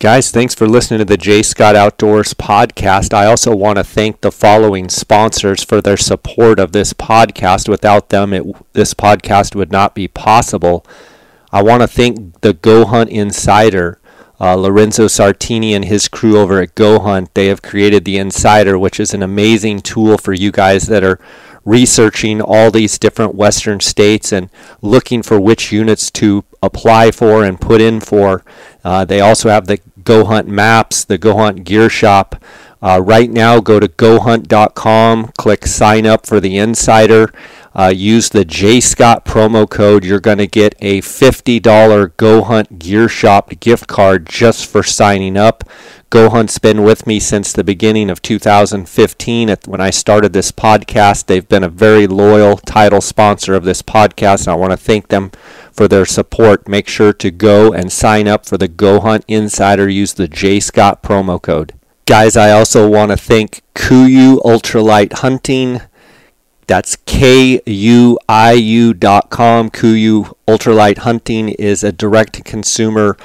Guys, thanks for listening to the J. Scott Outdoors podcast. I also want to thank the following sponsors for their support of this podcast. Without them, this podcast would not be possible. I want to thank the Go Hunt Insider, Lorenzo Sartini and his crew over at Go Hunt. They have created the Insider, which is an amazing tool for you guys that are researching all these different western states and looking for which units to apply for and put in for. They also have the Go Hunt maps, the Go Hunt gear shop. Right now, go to gohunt.com, click sign up for the Insider. Use the J. Scott promo code. You're going to get a $50 Go Hunt gear shop gift card just for signing up. Go Hunt's been with me since the beginning of 2015. When I started this podcast, they've been a very loyal title sponsor of this podcast, and I want to thank them for their support. Make sure to go and sign up for the Go Hunt Insider. Use the J. Scott promo code. Guys, I also want to thank Kuiu Ultralight Hunting. That's KUIU.com. Kuiu Ultralight Hunting is a direct-to-consumer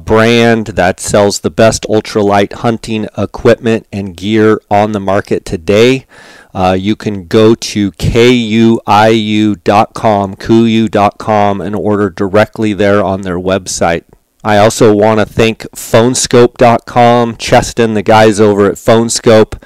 brand that sells the best ultralight hunting equipment and gear on the market today. You can go to KUIU.com, Kuiu.com, and order directly there on their website. I also want to thank Phonescope.com, Cheston, the guys over at Phonescope.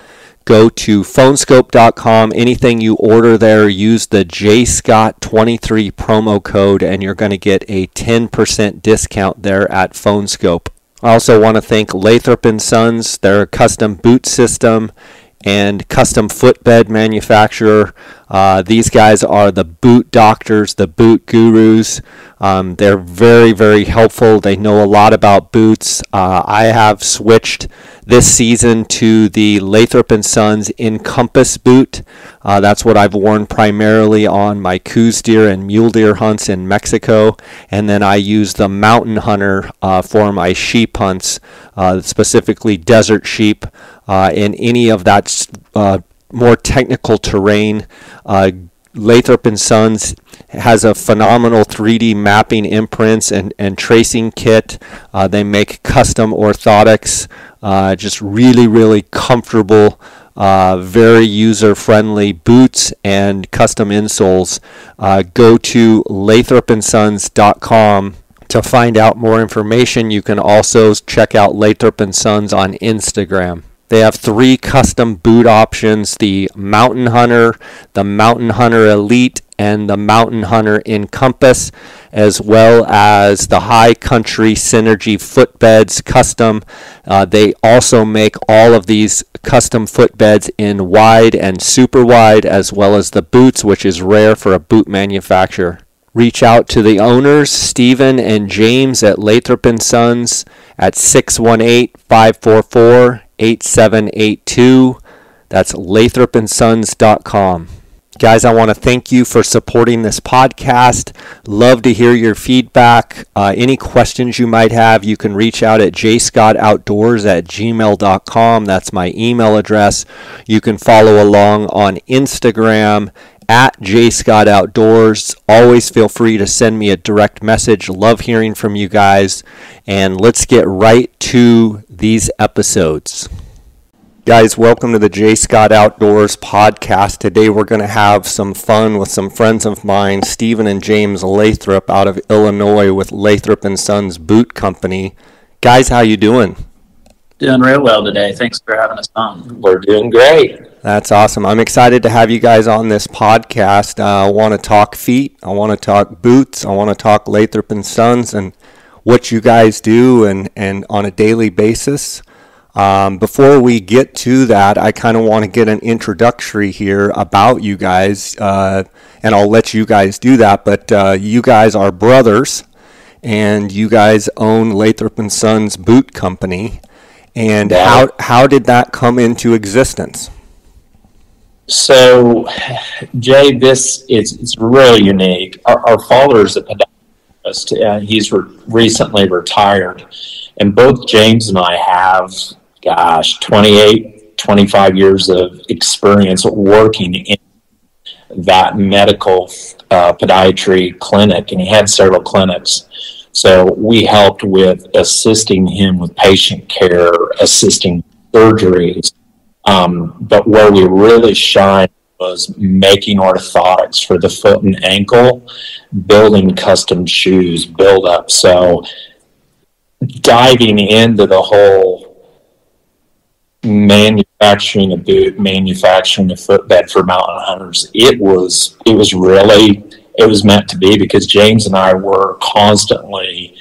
Go to Phonescope.com. Anything you order there, use the J. Scott 23 promo code, and you're going to get a 10% discount there at Phonescope. I also want to thank Lathrop and Sons, their custom boot system and custom footbed manufacturer. These guys are the boot doctors, the boot gurus. They're very, very helpful. They know a lot about boots. I have switched this season to the Lathrop & Sons Encompass boot. That's what I've worn primarily on my coos deer and mule deer hunts in Mexico. And then I use the Mountain Hunter for my sheep hunts, specifically desert sheep and any of that more technical terrain. Lathrop & Sons has a phenomenal 3D mapping imprints and tracing kit. They make custom orthotics, just really, really comfortable, very user-friendly boots and custom insoles. Go to lathropandsons.com to find out more information. You can also check out Lathrop & Sons on Instagram. They have three custom boot options: the Mountain Hunter, the Mountain Hunter Elite, and the Mountain Hunter Encompass, as well as the High Country Synergy Footbeds Custom. They also make all of these custom footbeds in wide and super wide, as well as the boots, which is rare for a boot manufacturer. Reach out to the owners, Stephen and James at Lathrop & Sons at 618-544-8782. That's lathropandsons.com. Guys, I want to thank you for supporting this podcast. Love to hear your feedback. Any questions you might have, you can reach out at jscottoutdoors@gmail.com. That's my email address. You can follow along on Instagram at J. Scott Outdoors. Always feel free to send me a direct message. Love hearing from you guys. And let's get right to these episodes. Guys, welcome to the J. Scott Outdoors podcast. Today we're going to have some fun with some friends of mine, Stephen and James Lathrop out of Illinois with Lathrop & Sons Boot Company. Guys, how you doing? Doing real well today. Thanks for having us on. We're doing great. That's awesome. I'm excited to have you guys on this podcast. I want to talk feet. I want to talk boots. I want to talk Lathrop & Sons and what you guys do and on a daily basis. Before we get to that, I kind of want to get an introductory here about you guys, and I'll let you guys do that. But you guys are brothers, and you guys own Lathrop & Sons Boot Company. And how did that come into existence? So, Jay, this it's really unique. Our father is a pedagogist, and he's recently retired. And both James and I have, gosh, 28, 25 years of experience working in that medical podiatry clinic. And he had several clinics. So we helped with assisting him with patient care, assisting surgeries. But where we really shined was making orthotics for the foot and ankle, building custom shoes, build up. So diving into the whole manufacturing a boot, manufacturing a footbed for mountain hunters, it was meant to be, because James and I were constantly,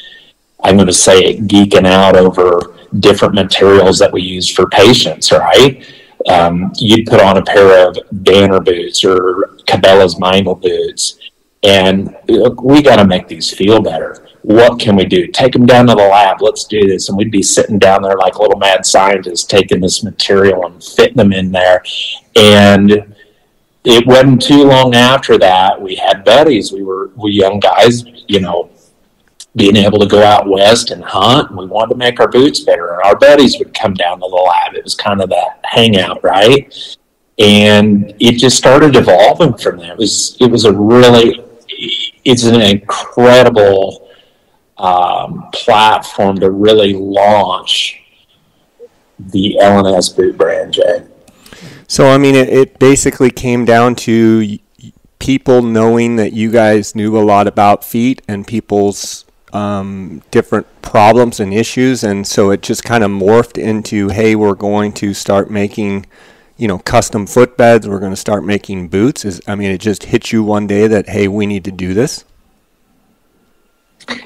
I'm going to say it, geeking out over different materials that we use for patients, right? You'd put on a pair of Danner boots or Cabela's Mindle boots, and look, we got to make these feel better. What can we do? Take them down to the lab. Let's do this. And we'd be sitting down there like little mad scientists, taking this material and fitting them in there. And it wasn't too long after that, we had buddies. We young guys, you know, being able to go out west and hunt, and we wanted to make our boots better. And our buddies would come down to the lab. It was kind of that hangout, right? And it just started evolving from there. It's an incredible platform to really launch the L&S boot brand, Jay. So, I mean, it basically came down to people knowing that you guys knew a lot about feet and people's different problems and issues. And so it just kind of morphed into, hey, we're going to start making, you know, custom footbeds. We're going to start making boots. It just hit you one day that, hey, we need to do this.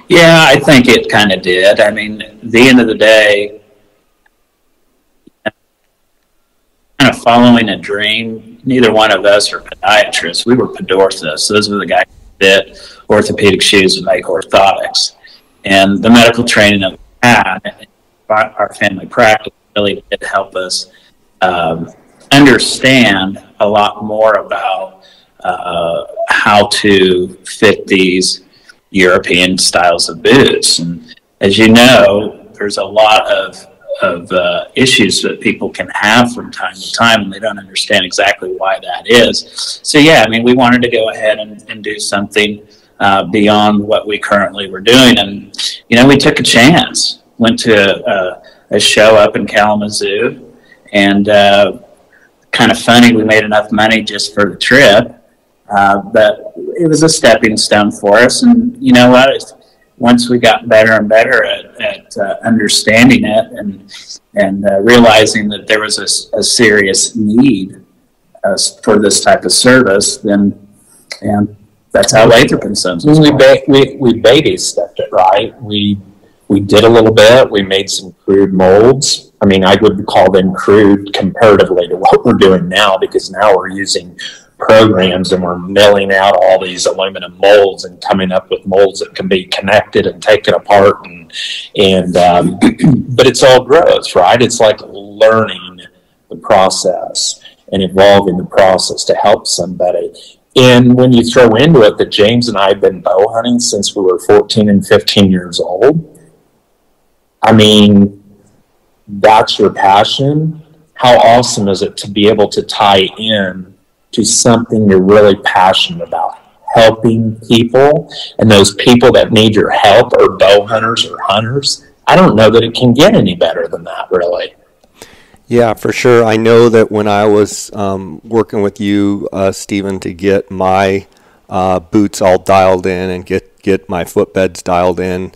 Yeah, I think it kind of did. I mean, at the end of the day, kind of following a dream. Neither one of us are podiatrists. We were podorthists. Those were the guys that fit orthopedic shoes and make orthotics. And the medical training that we had, our family practice, really did help us understand a lot more about how to fit these European styles of boots. And as you know, there's a lot of issues that people can have from time to time, and they don't understand exactly why that is. So yeah, I mean, we wanted to go ahead and do something beyond what we currently were doing. And, you know, we took a chance, went to a show up in Kalamazoo, and kind of funny, we made enough money just for the trip. But it was a stepping stone for us, and you know what? Once we got better and better at understanding it and realizing that there was a serious need for this type of service, then and that's how Lathrop and Sons. We baby stepped it, right? We did a little bit. We made some crude molds. I mean, I would call them crude comparatively to what we're doing now, because now we're using programs and we're milling out all these aluminum molds and coming up with molds that can be connected and taken apart and but it's all growth, right? It's like learning the process and evolving the process to help somebody. And when you throw into it that James and I have been bow hunting since we were 14 and 15 years old, I mean, that's your passion. How awesome is it to be able to tie in to something you're really passionate about, helping people, and those people that need your help are bow hunters or hunters. I don't know that it can get any better than that, really. Yeah, for sure. I know that when I was working with you, Stephen, to get my boots all dialed in and get my footbeds dialed in,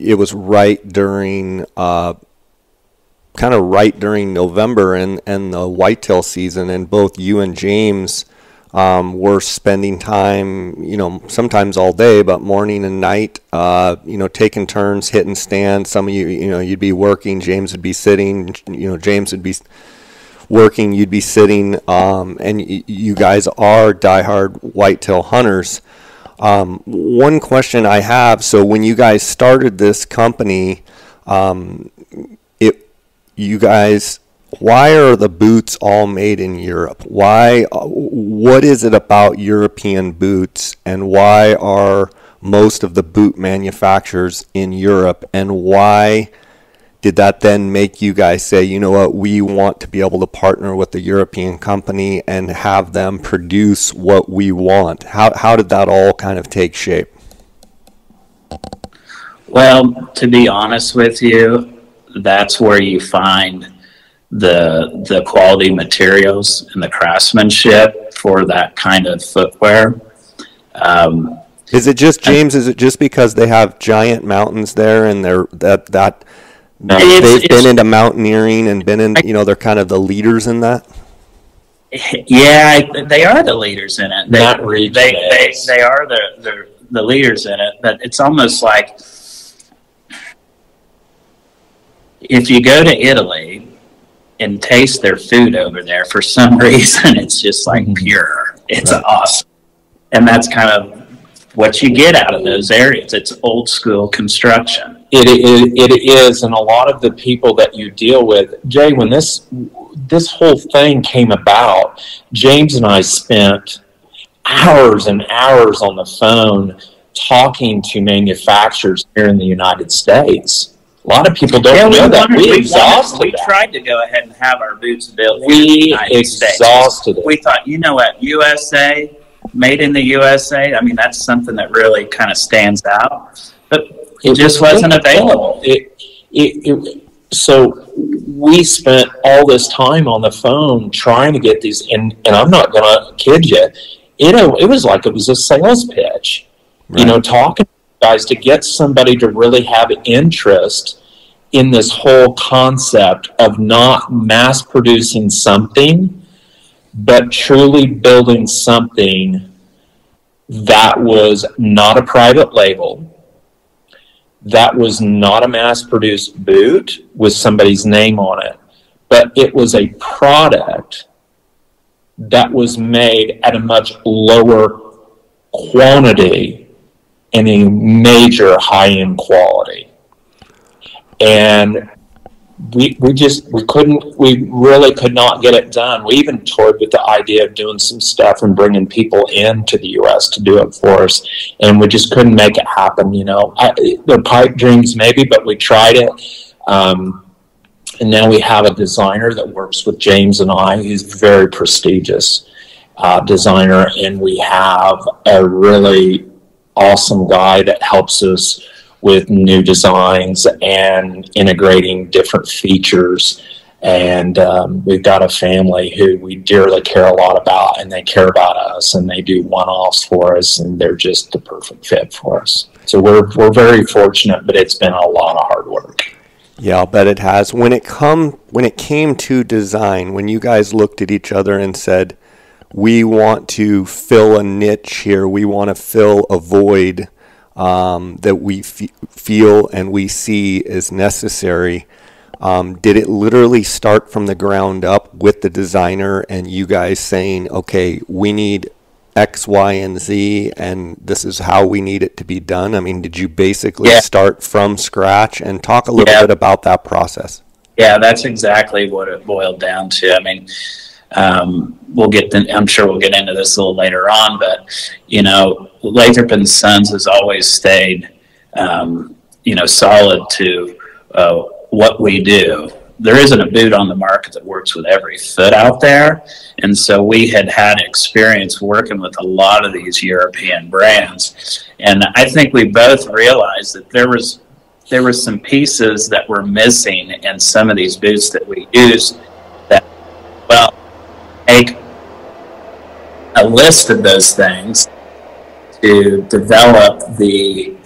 it was right during November and the whitetail season, and both you and James were spending time, you know, sometimes all day, but morning and night, you know, taking turns, hitting stands. Some of you, you know, you'd be working, James would be sitting, you know, James would be working, you'd be sitting, and you guys are diehard whitetail hunters. One question I have, so when you guys started this company, you guys, why are the boots all made in Europe? Why? What is it about European boots, and why are most of the boot manufacturers in Europe? And why did that then make you guys say, you know what, we want to be able to partner with a European company and have them produce what we want? How did that all kind of take shape? Well, to be honest with you, that's where you find the quality materials and the craftsmanship for that kind of footwear. Is it just, James, is it just because they have giant mountains there and they're that they've been into mountaineering and been in, you know, they're kind of the leaders in that? Yeah, they are the leaders in it. They are the leaders in it, but it's almost like if you go to Italy and taste their food over there, for some reason it's just like pure. It's awesome. And that's kind of what you get out of those areas. It's old school construction. It is, and a lot of the people that you deal with, Jay, when this whole thing came about, James and I spent hours and hours on the phone talking to manufacturers here in the United States. A lot of people don't know that. We tried to go ahead and have our boots built. We exhausted it. We thought, you know what, USA, made in the USA, I mean, that's something that really kind of stands out. But it just wasn't available. So we spent all this time on the phone trying to get these, and I'm not going to kid you, it was like it was a sales pitch, right. You know, talking to guys to get somebody to really have interest in this whole concept of not mass producing something, but truly building something that was not a private label, that was not a mass-produced boot with somebody's name on it, but it was a product that was made at a much lower quantity and a major high-end quality. And we really could not get it done. We even toyed with the idea of doing some stuff and bringing people into the U.S. to do it for us, and we just couldn't make it happen. You know, they're pipe dreams maybe, but we tried it, and now we have a designer that works with James and I. He's a very prestigious designer, and we have a really awesome guy that helps us with new designs and integrating different features. And we've got a family who we dearly care a lot about, and they care about us, and they do one-offs for us, and they're just the perfect fit for us. So we're very fortunate, but it's been a lot of hard work. Yeah, I'll bet it has. When it came to design, when you guys looked at each other and said, we want to fill a niche here, we want to fill a void that we feel and we see is necessary. Did it literally start from the ground up with the designer and you guys saying, okay, we need X, Y, and Z, and this is how we need it to be done? I mean, did you basically start from scratch? And talk a little bit about that process. Yeah, that's exactly what it boiled down to. I mean, I'm sure we'll get into this a little later on, but, you know, Lathrop and Sons has always stayed, you know, solid to what we do. There isn't a boot on the market that works with every foot out there. And so we had experience working with a lot of these European brands. And I think we both realized that there were some pieces that were missing in some of these boots that we used that, well, make a list of those things to develop the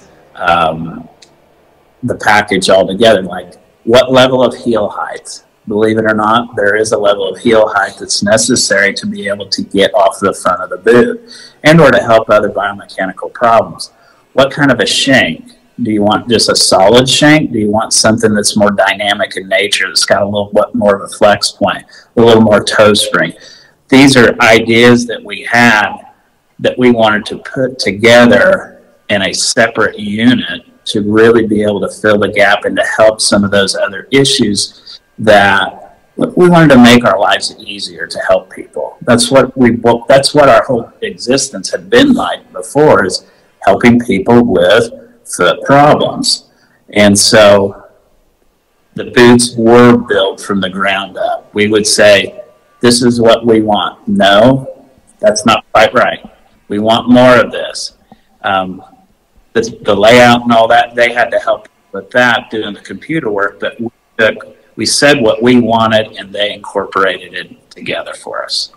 package altogether. Like, what level of heel height? Believe it or not, there is a level of heel height that's necessary to be able to get off the front of the boot and or to help other biomechanical problems. What kind of a shank? Do you want just a solid shank? Do you want something that's more dynamic in nature, that's got a little bit more of a flex point, a little more toe spring? These are ideas that we had that we wanted to put together in a separate unit to really be able to fill the gap and to help some of those other issues that we wanted to make our lives easier to help people. That's what our whole existence had been like before, is helping people with foot problems. And so the boots were built from the ground up. We would say, this is what we want. No, that's not quite right. We want more of this. the layout and all that, they had to help with that, doing the computer work, but we said what we wanted, and they incorporated it together for us.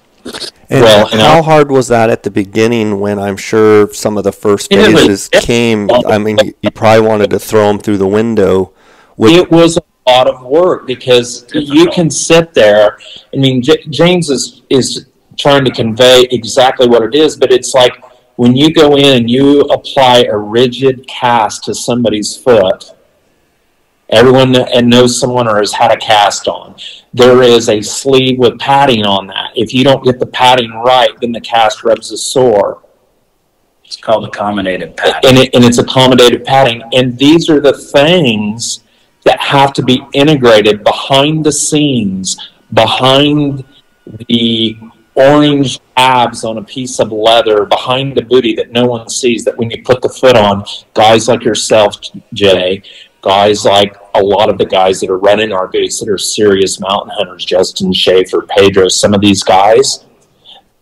And well, how hard was that at the beginning when I'm sure some of the first phases came? I mean, you probably wanted to throw them through the window. It was a lot of work because you can sit there. I mean, James is trying to convey exactly what it is, but it's like when you go in and you apply a rigid cast to somebody's foot, everyone that knows someone or has had a cast on, there is a sleeve with padding on that. If you don't get the padding right, then the cast rubs a sore. It's called accommodative padding. And it's accommodative padding. And these are the things that have to be integrated behind the scenes, behind the orange abs on a piece of leather, behind the booty that no one sees, that when you put the foot on, guys like yourself, Jay, guys like a lot of the guys that are running our boots that are serious mountain hunters, Justin Schaefer, Pedro, some of these guys,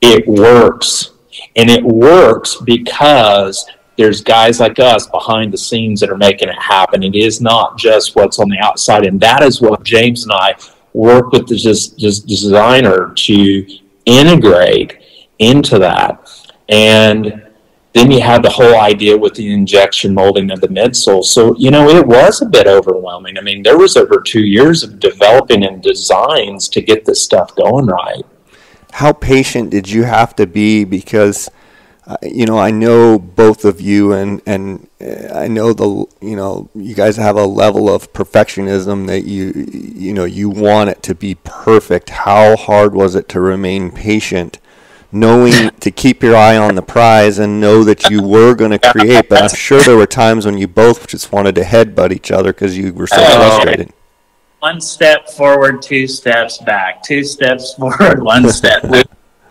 it works. And it works because there's guys like us behind the scenes that are making it happen. It is not just what's on the outside. And that is what James and I work with the designer to integrate into that. And then you had the whole idea with the injection molding of the midsole. So, you know, it was a bit overwhelming. I mean, there was over 2 years of developing and designs to get this stuff going right. How patient did you have to be? Because, you know, I know both of you and I know you know, you guys have a level of perfectionism that you know, you want it to be perfect. How hard was it to remain patient, knowing to keep your eye on the prize and know that you were going to create? But I'm sure there were times when you both just wanted to headbutt each other because you were so frustrated. One step forward, two steps back. Two steps forward, one step.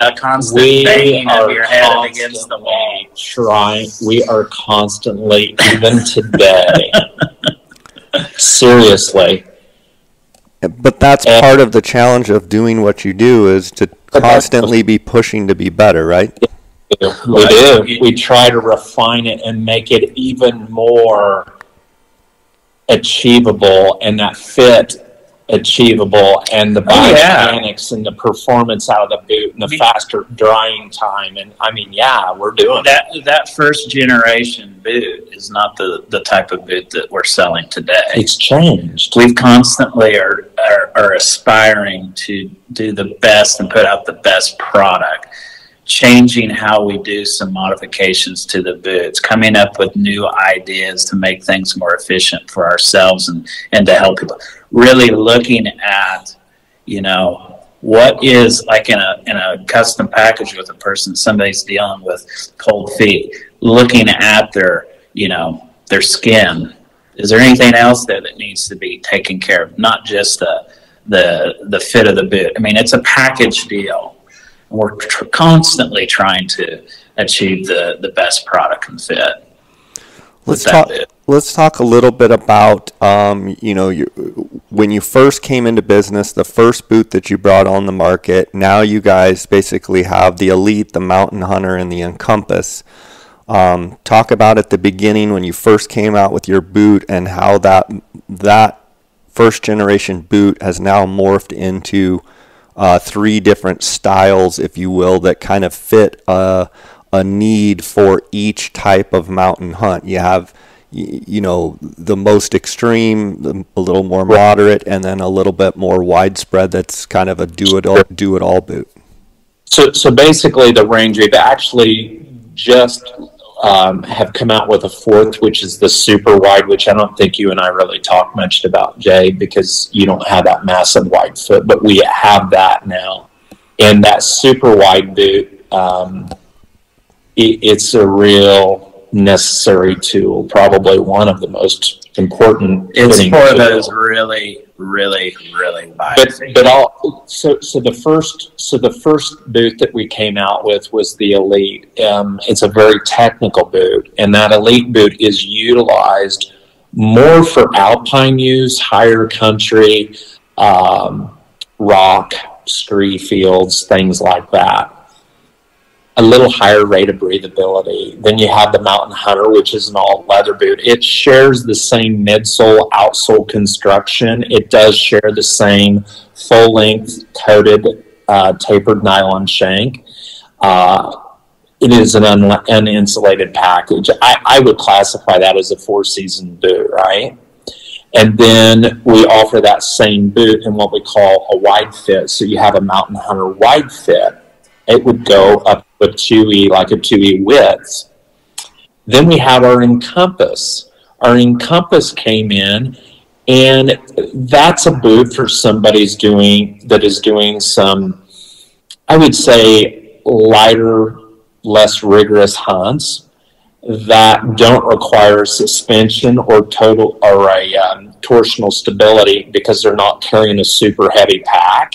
A constant banging of your head against the wall. We are constantly, even today. Seriously. But that's part of the challenge of doing what you do, is to constantly be pushing to be better, right? We do. We try to refine it and make it even more achievable, and that fit achievable, and the biomechanics and the performance out of the boot and the faster drying time. And I mean, yeah, we're doing that. That first generation boot is not the type of boot that we're selling today. It's changed. We constantly are aspiring to do the best and put out the best product, changing how we do some modifications to the boots, coming up with new ideas to make things more efficient for ourselves and to help people. Really looking at, you know, what is, like in a custom package with a person, somebody's dealing with cold feet, looking at their, you know, their skin. Is there anything else there that needs to be taken care of? Not just the fit of the boot. I mean, it's a package deal. We're constantly trying to achieve the best product and fit. Let's talk a little bit about, you know, when you first came into business, the first boot that you brought on the market. Now you guys basically have the Elite, the Mountain Hunter, and the Encompass. Talk about at the beginning when you first came out with your boot and how that first generation boot has now morphed into three different styles, if you will, that kind of fit a need for each type of mountain hunt. You have, you know, the most extreme, a little more moderate, and then a little bit more widespread. That's kind of a do it all boot. So basically, the range, we've actually just have come out with a fourth, which is the super wide, which I don't think you and I really talk much about, Jay, because you don't have that massive wide foot, but we have that now. And that super wide boot, it's a real necessary tool, probably one of the most important. It's for those really, really, really wide. So the first boot that we came out with was the Elite. It's a very technical boot, and that Elite boot is utilized more for alpine use, higher country, rock, scree fields, things like that. a little higher rate of breathability. Then you have the Mountain Hunter, which is an all-leather boot. It shares the same midsole, outsole construction. It does share the same full-length, coated, tapered nylon shank. It is an uninsulated package. I would classify that as a four-season boot, right? And then we offer that same boot in what we call a wide fit. So you have a Mountain Hunter wide fit. It would go up to a 2E, like a 2E width. Then we have our Encompass. Our Encompass came in, and that's a boot for somebody's that is doing some, I would say, lighter, less rigorous hunts that don't require suspension or total or a torsional stability, because they're not carrying a super heavy pack.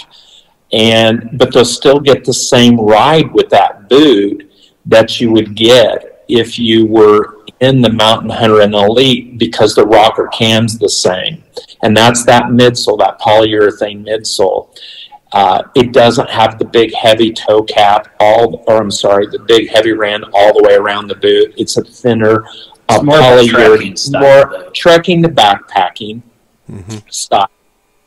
But they'll still get the same ride with that boot that you would get if you were in the Mountain Hunter and Elite, because the rocker cam's the same. And that's that midsole, that polyurethane midsole. It doesn't have the big heavy toe cap, the big heavy rand all the way around the boot. It's a thinner, polyurethane, more trekking to backpacking style.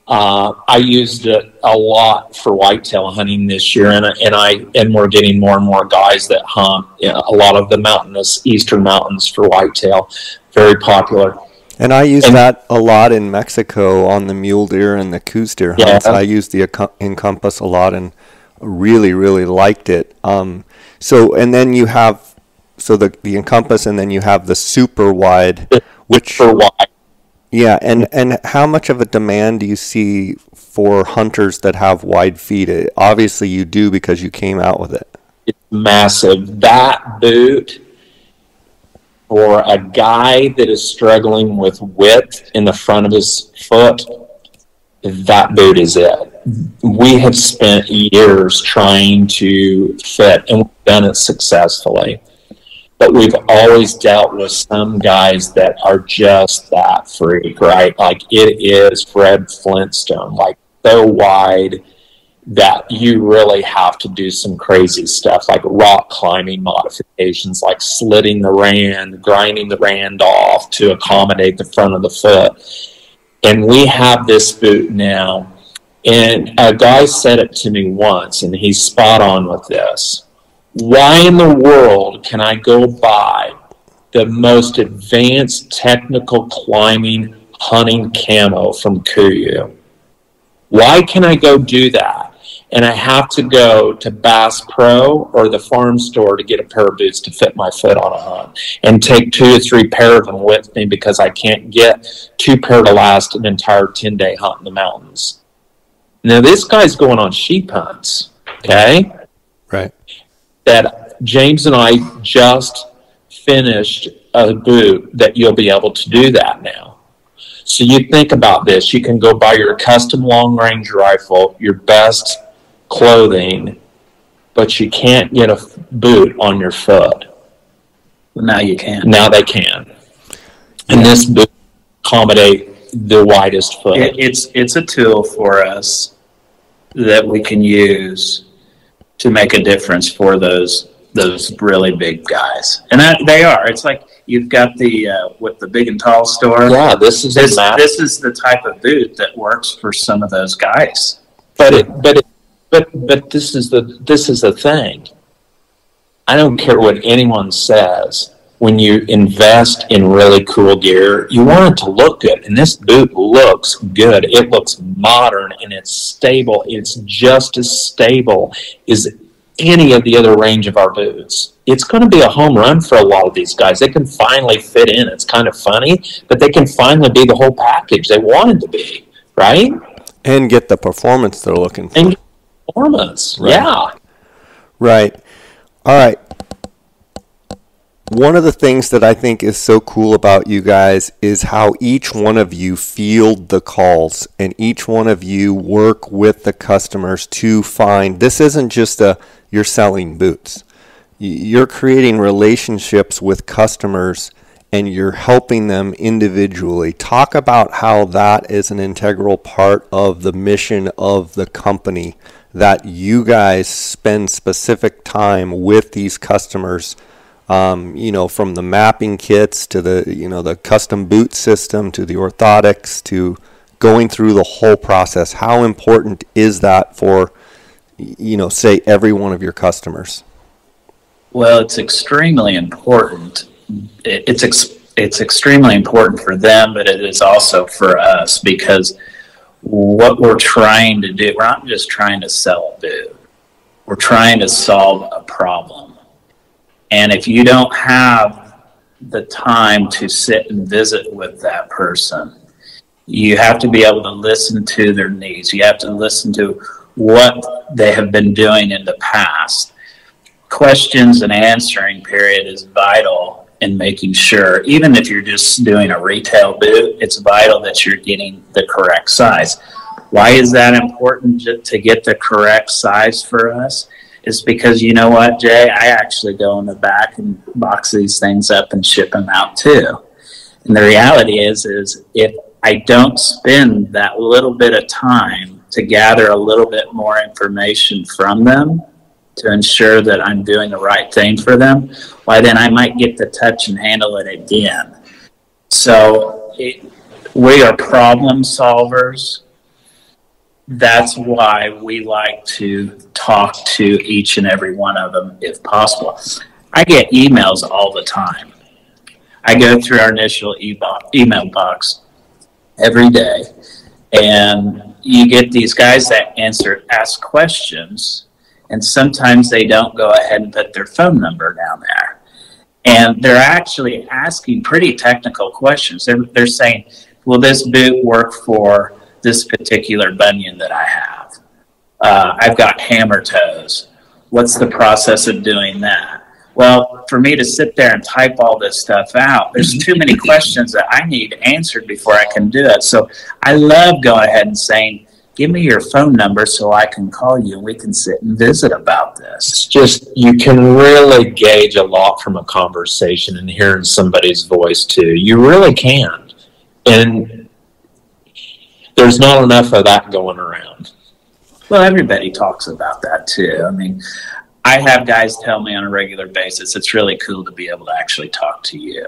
I used it a lot for whitetail hunting this year, and we're getting more and more guys that hunt a lot of the mountainous eastern mountains for whitetail. Very popular. And I use that a lot in Mexico on the mule deer and the coos deer hunts. Yeah. I used the Encompass a lot and really, really liked it. So the Encompass, and then you have the super wide, Yeah, and how much of a demand do you see for hunters that have wide feet? Obviously, you do, because you came out with it. It's massive. That boot, for a guy that is struggling with width in the front of his foot, that boot is it. We have spent years trying to fit, and we've done it successfully. But we've always dealt with some guys that are just that freak, right? Like, it is Fred Flintstone, like so wide that you really have to do some crazy stuff, like rock climbing modifications, like slitting the rand, grinding the rand off to accommodate the front of the foot. And we have this boot now, and a guy said it to me once, and he's spot on with this. Why in the world can I go buy the most advanced technical climbing hunting camo from Kuiu? Why can I go do that, and I have to go to Bass Pro or the farm store to get a pair of boots to fit my foot on a hunt, and take 2 or 3 pair of them with me because I can't get 2 pair to last an entire 10-day hunt in the mountains? Now, this guy's going on sheep hunts, okay? Right. That James and I just finished a boot that you'll be able to do that now. So you think about this. You can go buy your custom long-range rifle, your best clothing, but you can't get a boot on your foot. Well, now you can. Now they can. And this boot accommodates the widest foot. It's a tool for us that we can use to make a difference for those really big guys. And they are. It's like you've got the big and tall store. Yeah, this is the type of boot that works for some of those guys. But this is the thing. I don't care what anyone says. When you invest in really cool gear, you want it to look good. And this boot looks good. It looks modern, and it's stable. It's just as stable as any of the other range of our boots. It's going to be a home run for a lot of these guys. They can finally fit in. It's kind of funny, but they can finally be the whole package they wanted to be, right? And get the performance they're looking for. And performance, right. Yeah. Right. All right. One of the things that I think is so cool about you guys is how each one of you field the calls, and each one of you work with the customers to find, this isn't just you're selling boots. You're creating relationships with customers and you're helping them individually. Talk about how that is an integral part of the mission of the company, that you guys spend specific time with these customers, you know, from the mapping kits to the, you know, the custom boot system to the orthotics to going through the whole process. How important is that for, you know, say every one of your customers? Well, it's extremely important. It's extremely important for them, but it is also for us, because what we're trying to do, we're not just trying to sell a boot. We're trying to solve a problem. And if you don't have the time to sit and visit with that person, you have to be able to listen to their needs. You have to listen to what they have been doing in the past. Questions and answering period is vital in making sure, even if you're just doing a retail boot, it's vital that you're getting the correct size. Why is that important to get the correct size for us? It's because, you know what, Jay, I actually go in the back and box these things up and ship them out too. And the reality is if I don't spend that little bit of time to gather a little bit more information from them to ensure that I'm doing the right thing for them, why then I might get to touch and handle it again. So we are problem solvers. That's why we like to talk to each and every one of them if possible. I get emails all the time. I go through our initial email box every day, and you get these guys that ask questions, and sometimes they don't go ahead and put their phone number down there. And they're actually asking pretty technical questions. They're saying, will this boot work for this particular bunion that I have? I've got hammer toes. What's the process of doing that? Well, for me to sit there and type all this stuff out, there's too many questions that I need answered before I can do it. So I love going ahead and saying, give me your phone number so I can call you and we can sit and visit about this. It's just, you can really gauge a lot from a conversation and hearing somebody's voice too. You really can. And there's not enough of that going around. Well, everybody talks about that too. I mean, I have guys tell me on a regular basis, it's really cool to be able to actually talk to you.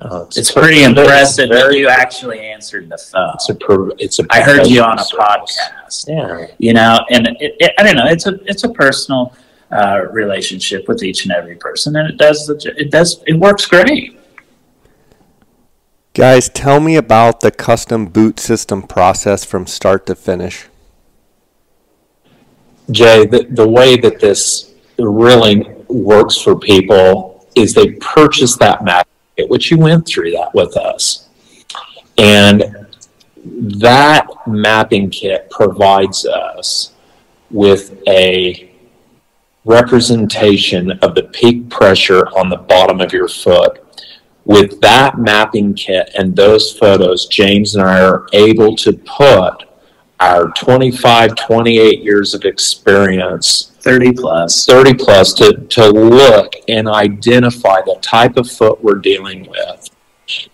Oh, it's pretty impressive that you actually answered the phone. I heard you on a podcast. Yeah, you know, and I don't know. It's a personal relationship with each and every person, and it works great. Guys, tell me about the custom boot system process from start to finish. Jay, the way that this really works for people is they purchase that map, which you went through that with us. And that mapping kit provides us with a representation of the peak pressure on the bottom of your foot. With that mapping kit and those photos, James and I are able to put our 25, 28 years of experience, 30 plus, to look and identify the type of foot we're dealing with.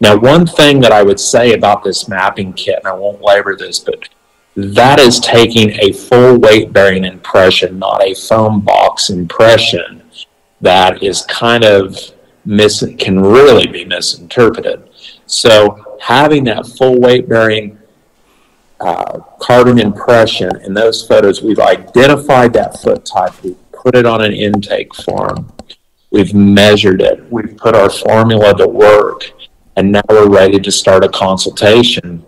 Now, one thing that I would say about this mapping kit, and I won't labor this, but that is taking a full weight-bearing impression, not a foam box impression that is kind of can really be misinterpreted. So having that full weight-bearing carbon impression in those photos, we've identified that foot type, we've put it on an intake form, we've measured it, we've put our formula to work, and now we're ready to start a consultation.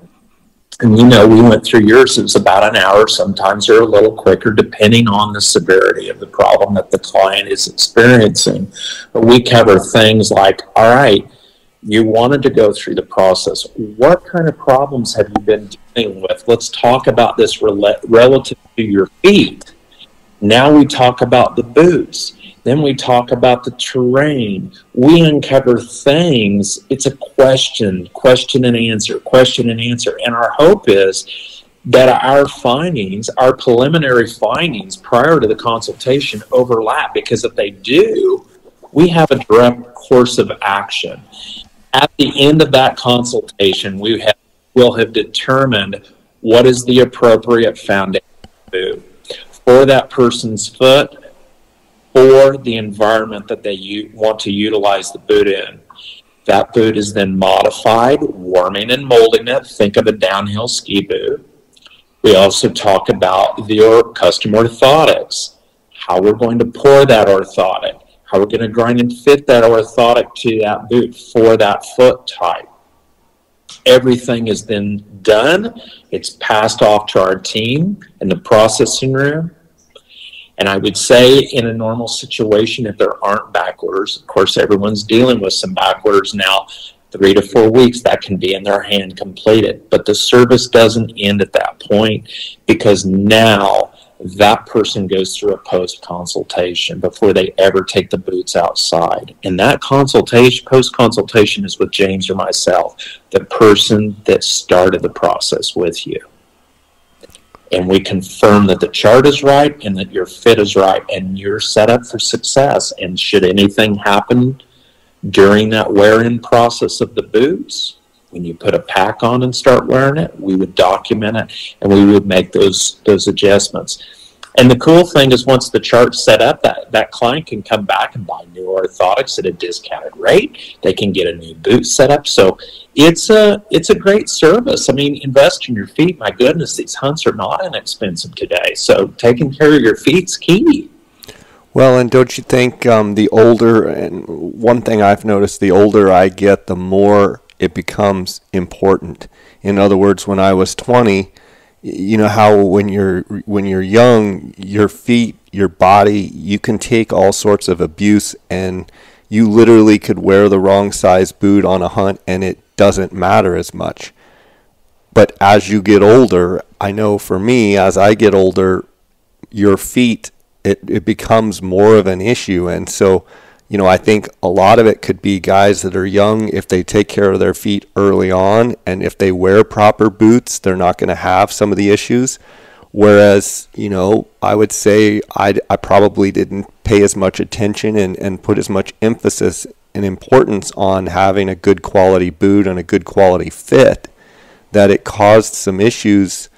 And you know, we went through yours, it was about an hour, sometimes they're a little quicker depending on the severity of the problem that the client is experiencing. But we cover things like, all right, you wanted to go through the process. What kind of problems have you been dealing with? Let's talk about this relative to your feet. Now we talk about the boots. Then we talk about the terrain. We uncover things. It's a question and answer, question and answer. And our hope is that our findings, our preliminary findings prior to the consultation overlap, because if they do, we have a direct course of action. At the end of that consultation, we will have determined what is the appropriate foundation to do for that person's foot, for the environment that they want to utilize the boot in. That boot is then modified, warming and molding it. Think of a downhill ski boot. We also talk about the custom orthotics, how we're going to pour that orthotic, how we're going to grind and fit that orthotic to that boot for that foot type. Everything is then done. It's passed off to our team in the processing room. And I would say in a normal situation, if there aren't back orders, of course, everyone's dealing with some back orders now, 3 to 4 weeks, that can be in their hand completed. But the service doesn't end at that point, because now that person goes through a post-consultation before they ever take the boots outside. And that consultation, post-consultation, is with James or myself, the person that started the process with you. And we confirm that the chart is right and that your fit is right and you're set up for success. And should anything happen during that wear-in process of the boots, when you put a pack on and start wearing it, we would document it and we would make those adjustments. And the cool thing is, once the chart's set up, that client can come back and buy new orthotics at a discounted rate. They can get a new boot set up. So it's a great service. I mean, invest in your feet. My goodness, these hunts are not inexpensive today. So taking care of your feet's key. Well, and don't you think the older, and one thing I've noticed, the older I get, the more it becomes important. In other words, when I was 20, you know how when you're young, your feet, your body, you can take all sorts of abuse, and you literally could wear the wrong size boot on a hunt and it doesn't matter as much. But as you get older, I know for me, as I get older, your feet, it becomes more of an issue. And so, you know, I think a lot of it could be guys that are young, if they take care of their feet early on and if they wear proper boots, they're not going to have some of the issues. Whereas, you know, I would say I probably didn't pay as much attention and put as much emphasis and importance on having a good quality boot and a good quality fit, that it caused some issues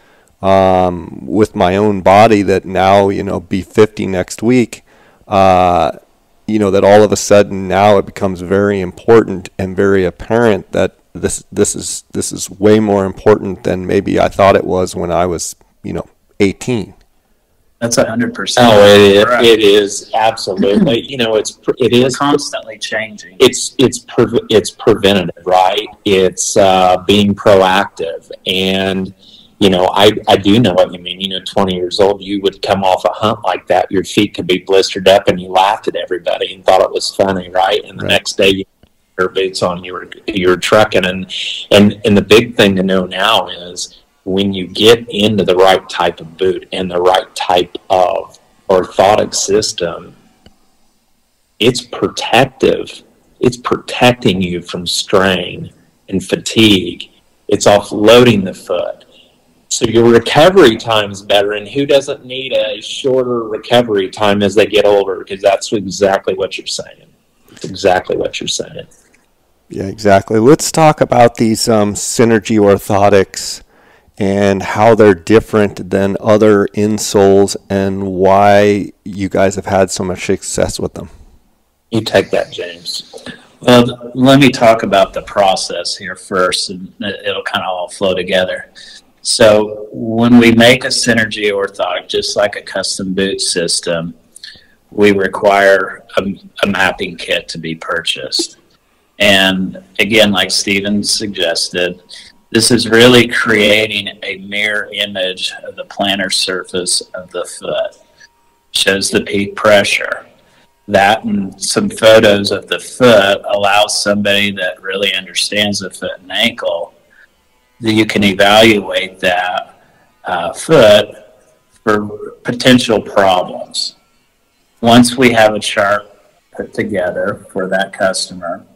with my own body that now, you know, be 50 next week, you know, that all of a sudden now it becomes very important and very apparent that this is way more important than maybe I thought it was when I was, you know, 18. That's 100%. Oh, it is absolutely. You know, it is constantly changing. It's preventative, right? It's being proactive. And you know, I do know what you mean. You know, 20 years old, you would come off a hunt like that. Your feet could be blistered up, and you laughed at everybody and thought it was funny, right? And the next day, you had your boots on, you were trucking. And the big thing to know now is when you get into the right type of boot and the right type of orthotic system, it's protective. It's protecting you from strain and fatigue. It's offloading the foot. So your recovery time is better, and who doesn't need a shorter recovery time as they get older? Because that's exactly what you're saying. That's exactly what you're saying. Yeah, exactly. Let's talk about these Synergy Orthotics and how they're different than other insoles and why you guys have had so much success with them. You take that, James. Well, let me talk about the process here first, and it'll kind of all flow together. So when we make a Synergy orthotic, just like a custom boot system, we require a mapping kit to be purchased. And again, like Stephen suggested, this is really creating a mirror image of the plantar surface of the foot. Shows the peak pressure. That and some photos of the foot allows somebody that really understands the foot and ankle, that you can evaluate that foot for potential problems. Once we have a chart put together for that customer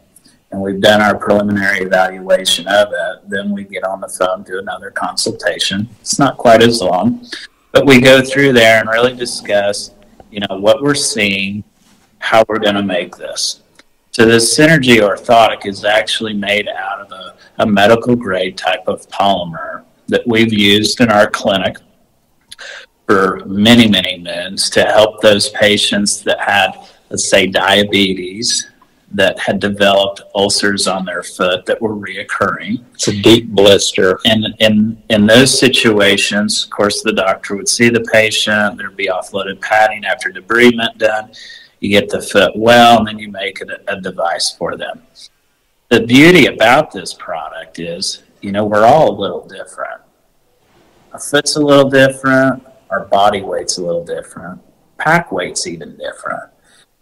and we've done our preliminary evaluation of it, then we get on the phone, do another consultation. It's not quite as long, but we go through there and really discuss, you know, what we're seeing, how we're going to make this. So this Synergy Orthotic is actually made out of a medical grade type of polymer that we've used in our clinic for many, many moons to help those patients that had, let's say, diabetes, that had developed ulcers on their foot that were reoccurring. It's a deep blister. And in those situations, of course, the doctor would see the patient. There'd be offloaded padding after debridement done. You get the foot well, and then you make it a device for them. The beauty about this product is, you know, we're all a little different. Our foot's a little different. Our body weight's a little different. Pack weight's even different.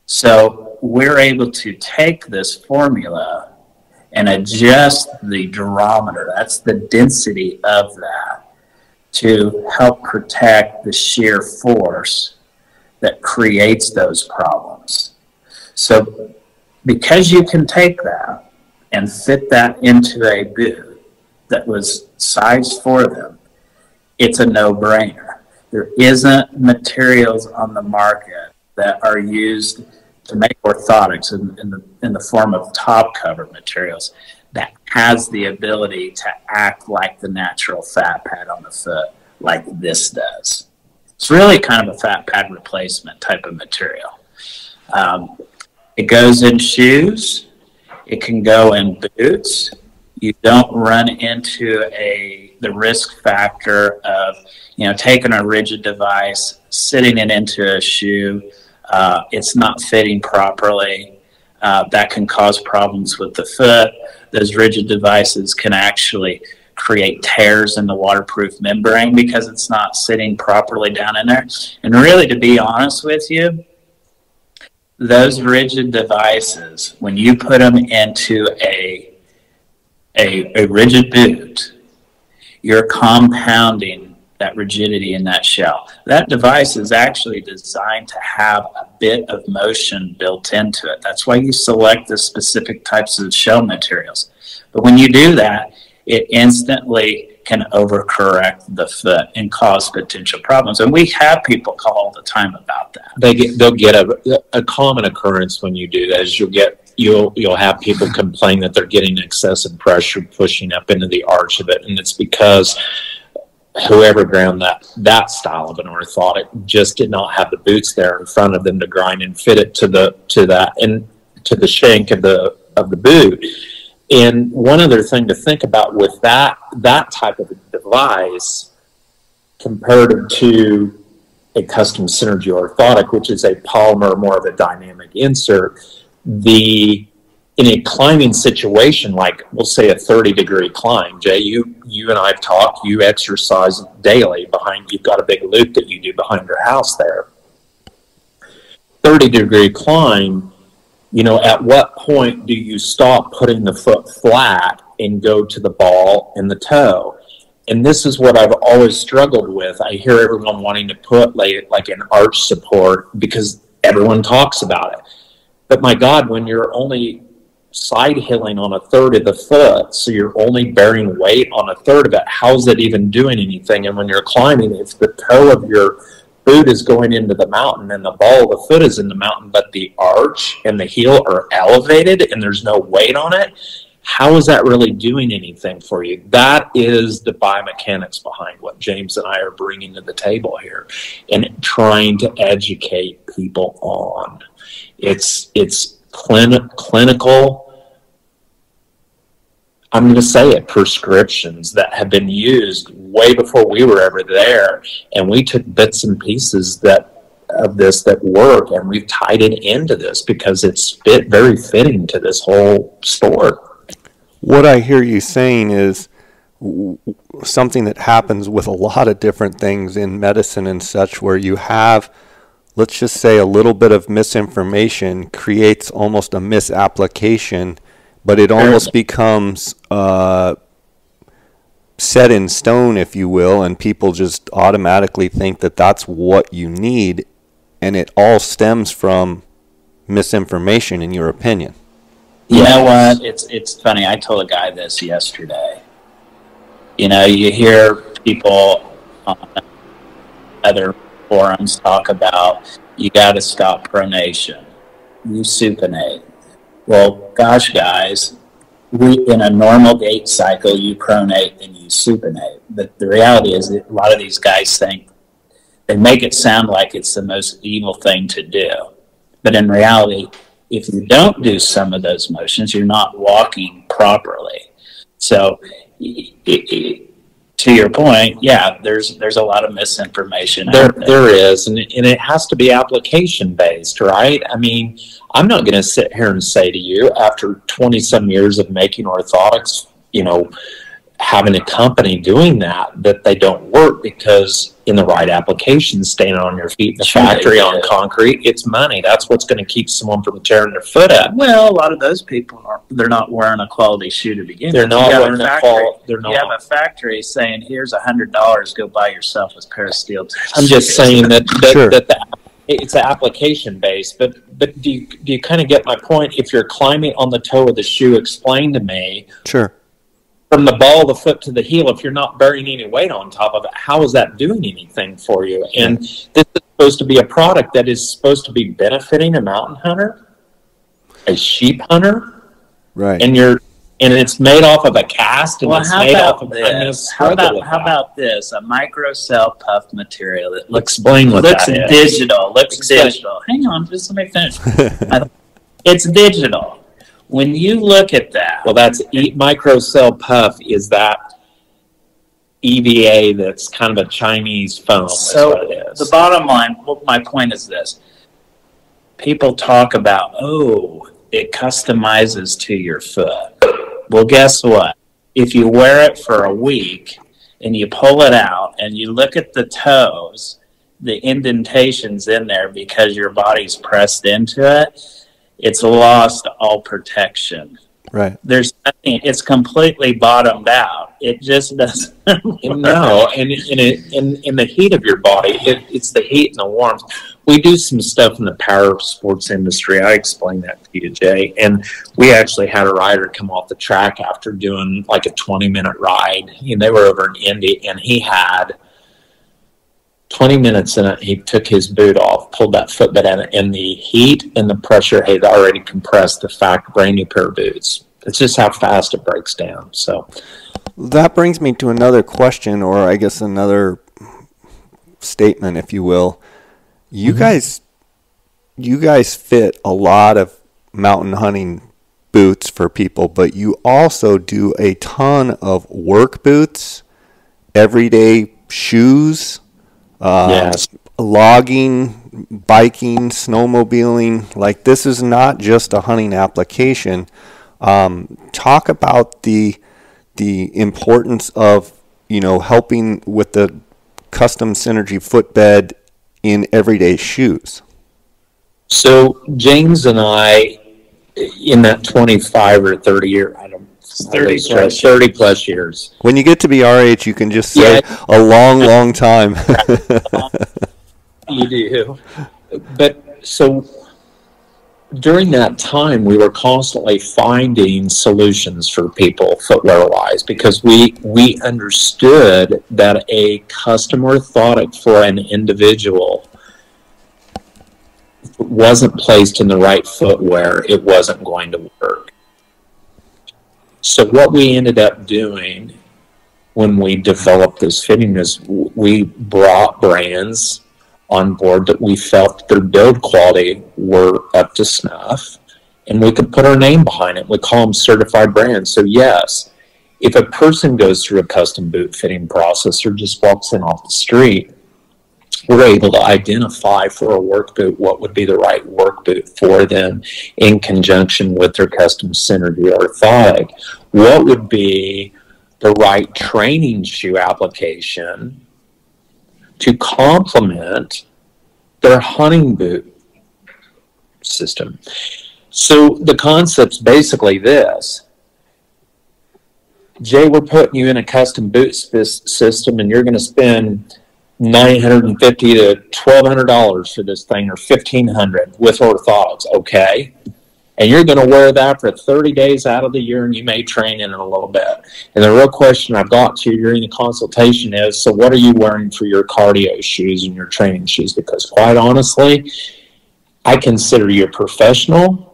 So we're able to take this formula and adjust the durometer, that's the density of that, to help protect the shear force that creates those problems. So because you can take that and fit that into a boot that was sized for them, it's a no-brainer. There isn't materials on the market that are used to make orthotics in the form of top cover materials that has the ability to act like the natural fat pad on the foot like this does. It's really kind of a fat pad replacement type of material. It goes in shoes. It can go in boots. You don't run into the risk factor of, you know, taking a rigid device, sitting it into a shoe, it's not fitting properly. That can cause problems with the foot. Those rigid devices can actually create tears in the waterproof membrane because it's not sitting properly down in there. And really, to be honest with you, those rigid devices, when you put them into a rigid boot, you're compounding that rigidity in that shell. That device is actually designed to have a bit of motion built into it. That's why you select the specific types of shell materials. But when you do that, it instantly can overcorrect the foot and cause potential problems. And we have people call all the time about that. They'll get a common occurrence when you do that is you'll have people complain that they're getting excessive pressure pushing up into the arch of it, and it's because whoever ground that style of an orthotic just did not have the boots there in front of them to grind and fit it to the shank of the boot. And one other thing to think about with that type of a device compared to a custom Synergy orthotic, which is a polymer, more of a dynamic insert, in a climbing situation, like we'll say a 30-degree climb, Jay, you and I have talked, you exercise daily you've got a big loop that you do behind your house there. 30-degree climb, you know, at what point do you stop putting the foot flat and go to the ball and the toe? And this is what I've always struggled with. I hear everyone wanting to put like an arch support because everyone talks about it. But my God, when you're only side hilling on a third of the foot, so you're only bearing weight on a third of it, how's it even doing anything? And when you're climbing, if the toe of your boot is going into the mountain and the ball of the foot is in the mountain, but the arch and the heel are elevated and there's no weight on it, how is that really doing anything for you? That is the biomechanics behind what James and I are bringing to the table here and trying to educate people on. It's clinical, I'm going to say it, prescriptions that have been used way before we were ever there. And we took bits and pieces of this that work, and we've tied it into this because it's very fitting to this whole sport. What I hear you saying is something that happens with a lot of different things in medicine and such, where you have, let's just say, a little bit of misinformation creates almost a misapplication, but it almost becomes set in stone, if you will, and people just automatically think that that's what you need, and it all stems from misinformation, in your opinion. You know what? It's funny. I told a guy this yesterday. You know, you hear people on other forums talk about you got to stop pronation. you supinate. Well, gosh, guys, in a normal gait cycle, you pronate and you supinate. But the reality is that a lot of these guys think they make it sound like it's the most evil thing to do. But in reality, if you don't do some of those motions, you're not walking properly. So to your point, yeah, there's a lot of misinformation out there. There is, and it has to be application-based, right? I mean, I'm not going to sit here and say to you, after 20-some years of making orthotics, you know, having a company doing that, that they don't work, because in the right application, standing on your feet in the factory on concrete, it's money. That's what's going to keep someone from tearing their foot up. Well, a lot of those people, they're not wearing a quality shoe to begin with. They're not wearing a quality. You have a factory saying, here's $100, go buy yourself a pair of steel shoes. I'm just saying that it's application-based, but do you kind of get my point? If you're climbing on the toe of the shoe, explain to me. Sure. From the ball of the foot to the heel, if you're not bearing any weight on top of it, how is that doing anything for you? And this is supposed to be a product that is supposed to be benefiting a mountain hunter, a sheep hunter, right? And it's made off of a cast, and it's made off of this. How about this? A microcell puff material that looks digital. Hang on, just let me finish. It's digital. When you look at that, well, that's microcell puff. Is that EVA? That's kind of a Chinese foam. So the bottom line, well, my point is this: people talk about, oh, it customizes to your foot. Well, guess what? If you wear it for a week and you pull it out and you look at the toes, the indentations in there because your body's pressed into it, it's lost all protection. Right. There's nothing. It's completely bottomed out. It just doesn't work. No, and in the heat of your body, it's the heat and the warmth. We do some stuff in the power sports industry. I explained that to you, Jay. And we actually had a rider come off the track after doing like a 20-minute ride. And they were over in Indy, and he had 20 minutes in it, he took his boot off, pulled that footbed in, and the heat and the pressure had already compressed the brand new pair of boots. It's just how fast it breaks down. So that brings me to another question, or I guess another statement, if you will. You guys fit a lot of mountain hunting boots for people, but you also do a ton of work boots, everyday shoes. Yes. Logging, biking, snowmobiling, like this is not just a hunting application. Talk about the importance of, you know, helping with the custom Synergy footbed in everyday shoes. So James and I, in that 25 or 30 year, I don't know, 30 plus years. When you get to be our age, you can just say a long, long time. You do. But so during that time, we were constantly finding solutions for people footwear-wise, because we understood that a custom orthotic for an individual wasn't placed in the right footwear, it wasn't going to work. So what we ended up doing when we developed this fitting is we brought brands on board that we felt their build quality were up to snuff, and we could put our name behind it. We call them certified brands. So yes, if a person goes through a custom boot fitting process or just walks in off the street, we're able to identify for a work boot what would be the right work boot for them in conjunction with their custom Synergy orthotic. What would be the right training shoe application to complement their hunting boot system? So the concept's basically this. Jay, we're putting you in a custom boot system, and you're going to spend $950 to $1,200 for this thing, or $1,500 with orthotics, okay? And you're going to wear that for 30 days out of the year, and you may train in it a little bit. And the real question I've got to you during the consultation is, so what are you wearing for your cardio shoes and your training shoes? Because quite honestly, I consider you a professional,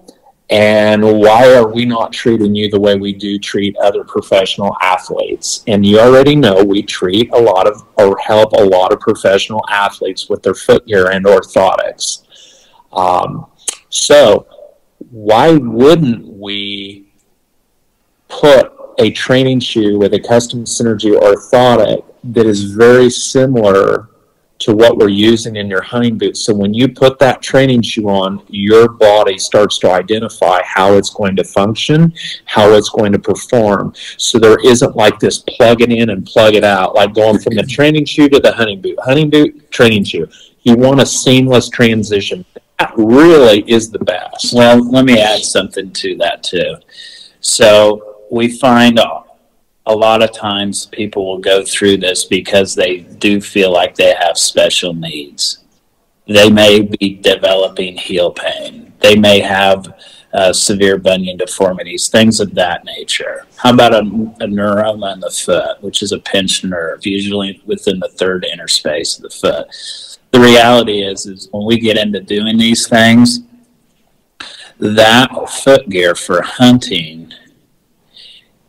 and why are we not treating you the way we do treat other professional athletes? And you already know we treat a lot of, or help a lot of professional athletes with their footgear and orthotics. So why wouldn't we put a training shoe with a custom Synergy orthotic that is very similar to what we're using in your hunting boots? So when you put that training shoe on, your body starts to identify how it's going to function, how it's going to perform. So there isn't like this plug it in and plug it out, like going from the training shoe to the hunting boot, training shoe. You want a seamless transition. That really is the best. Well, let me add something to that too. So we find a lot of times people will go through this because they do feel like they have special needs. They may be developing heel pain. They may have severe bunion deformities, things of that nature. How about a neuroma in the foot, which is a pinched nerve, usually within the third inner space of the foot? The reality is when we get into doing these things, that footgear for hunting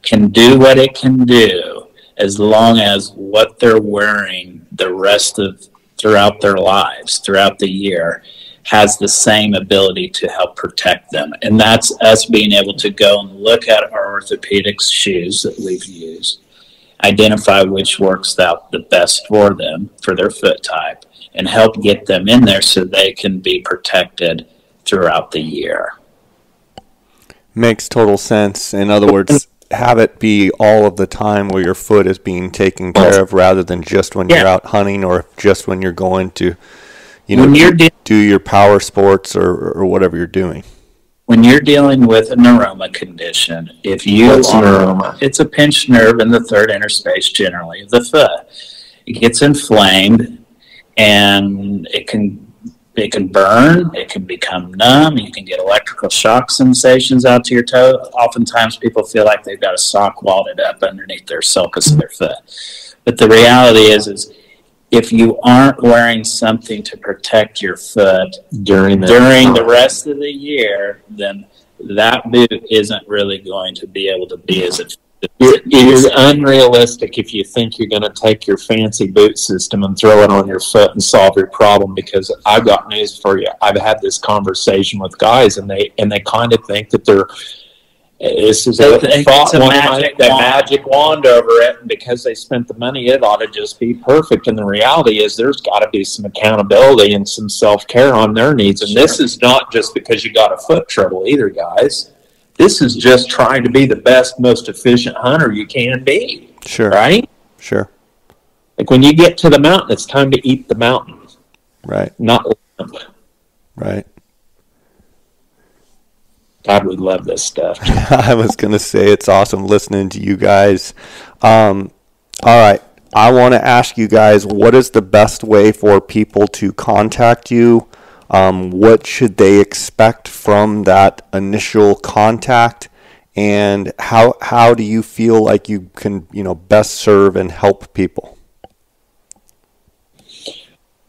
can do what it can do as long as what they're wearing the rest of throughout their lives, throughout the year, has the same ability to help protect them. And that's us being able to go and look at our orthopedics shoes that we've used, identify which works out the best for them, for their foot type, and help get them in there so they can be protected throughout the year. Makes total sense. In other words, have it be all of the time where your foot is being taken care of, rather than just when you're out hunting or just when you're going to, you know, do your power sports or whatever you're doing. When you're dealing with a neuroma condition, if you it's a pinched nerve in the third inner space generally of the foot. It gets inflamed and it can burn, it can become numb, you can get electrical shock sensations out to your toe. Oftentimes people feel like they've got a sock wadded up underneath their sulcus of their foot. But the reality is if you aren't wearing something to protect your foot during the rest of the year, then that boot isn't really going to be able to be as effective. It is unrealistic if you think you're going to take your fancy boot system and throw it on your foot and solve your problem, because I've got news for you. I've had this conversation with guys, and they kind of think that the magic wand over it, and because they spent the money, it ought to just be perfect. And the reality is there's got to be some accountability and some self-care on their needs. And This is not just because you got a foot trouble either, guys. This is just trying to be the best, most efficient hunter you can be. Sure. Right? Sure. Like when you get to the mountain, it's time to eat the mountain. Right. Not limp. Right. God, we love this stuff. I was going to say it's awesome listening to you guys. All right. I want to ask you guys, what is the best way for people to contact you? What should they expect from that initial contact, and how do you feel like you can, you know, best serve and help people?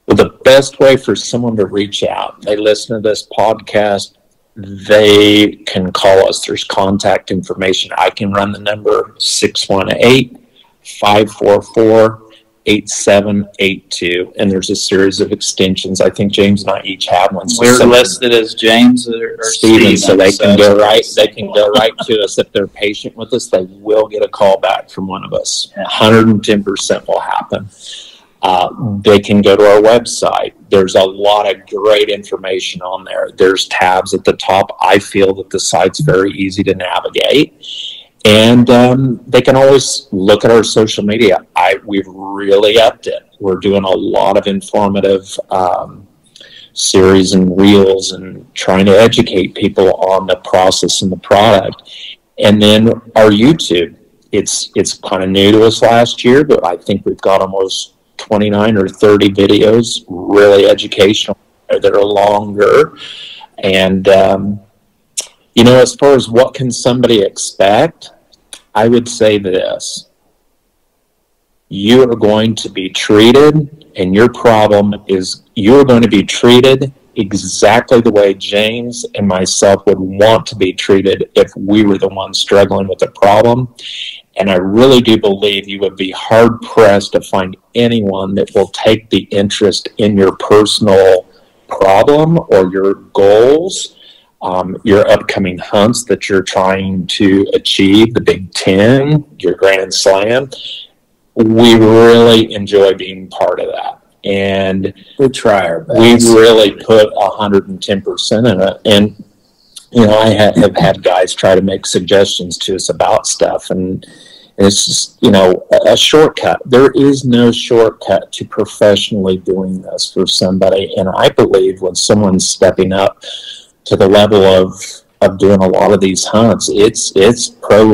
Well, the best way for someone to reach out, they listen to this podcast, they can call us. There's contact information. I can run the number 618-544-8782, and there's a series of extensions. I think James and I each have one. So we're listed as James or Stephen, so they can go right. They can go right to us if they're patient with us. They will get a call back from one of us. 110% will happen. They can go to our website. There's a lot of great information on there. There's tabs at the top. I feel that the site's very easy to navigate. And they can always look at our social media. We've really upped it. We're doing a lot of informative series and reels and trying to educate people on the process and the product. And then our YouTube. It's kind of new to us last year, but I think we've got almost 29 or 30 videos, really educational, that are longer. And you know, as far as what can somebody expect, I would say this. You are going to be treated, and your problem is you are going to be treated exactly the way James and myself would want to be treated if we were the ones struggling with the problem. And I really do believe you would be hard-pressed to find anyone that will take the interest in your personal problem or your goals, your upcoming hunts that you're trying to achieve, the Big Ten, your Grand Slam. We really enjoy being part of that. And we try our best. We really put 110% in it. And, you know, I have had guys try to make suggestions to us about stuff. And it's just, you know, a shortcut. There is no shortcut to professionally doing this for somebody. And I believe when someone's stepping up to the level of doing a lot of these hunts, it's pro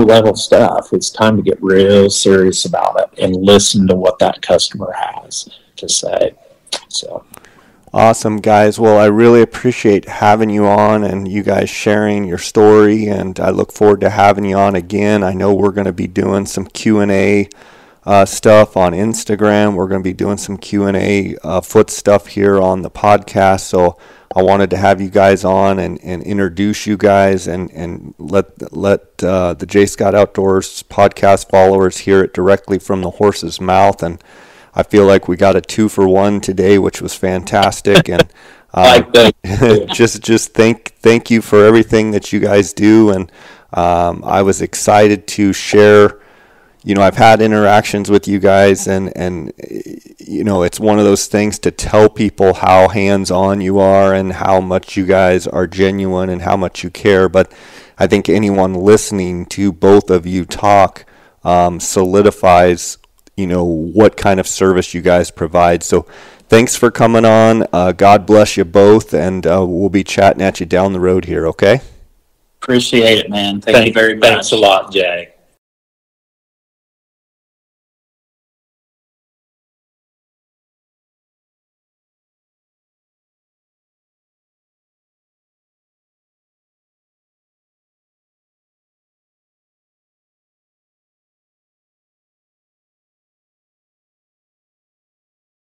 level stuff. It's time to get real serious about it and listen to what that customer has to say. So awesome, guys. Well, I really appreciate having you on and you guys sharing your story, and I look forward to having you on again. I know we're going to be doing some Q&A stuff on Instagram. We're going to be doing some Q&A foot stuff here on the podcast. So I wanted to have you guys on and introduce you guys and let the J. Scott Outdoors podcast followers hear it directly from the horse's mouth. And I feel like we got a 2-for-1 today, which was fantastic. And just thank you for everything that you guys do. And I was excited to share. You know, I've had interactions with you guys, and you know, it's one of those things to tell people how hands-on you are and how much you guys are genuine and how much you care. But I think anyone listening to both of you talk solidifies, you know, what kind of service you guys provide. So thanks for coming on. God bless you both, and we'll be chatting at you down the road here, okay? Appreciate it, man. Thank you very much. Thanks a lot, Jay.